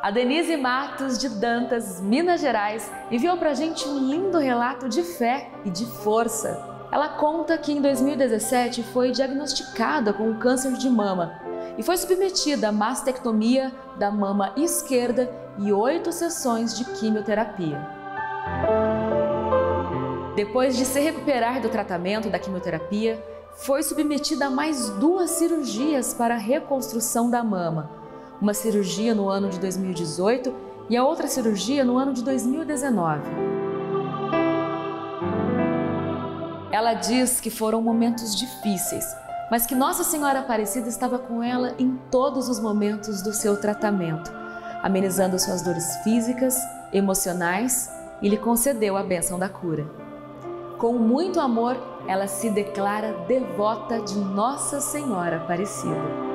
A Denise Matos de Dantas, Minas Gerais, enviou pra gente um lindo relato de fé e de força. Ela conta que em 2017 foi diagnosticada com câncer de mama e foi submetida à mastectomia da mama esquerda e 8 sessões de quimioterapia. Depois de se recuperar do tratamento da quimioterapia, foi submetida a mais 2 cirurgias para a reconstrução da mama. Uma cirurgia no ano de 2018 e a outra cirurgia no ano de 2019. Ela diz que foram momentos difíceis, mas que Nossa Senhora Aparecida estava com ela em todos os momentos do seu tratamento, amenizando suas dores físicas, emocionais, e lhe concedeu a bênção da cura. Com muito amor, ela se declara devota de Nossa Senhora Aparecida.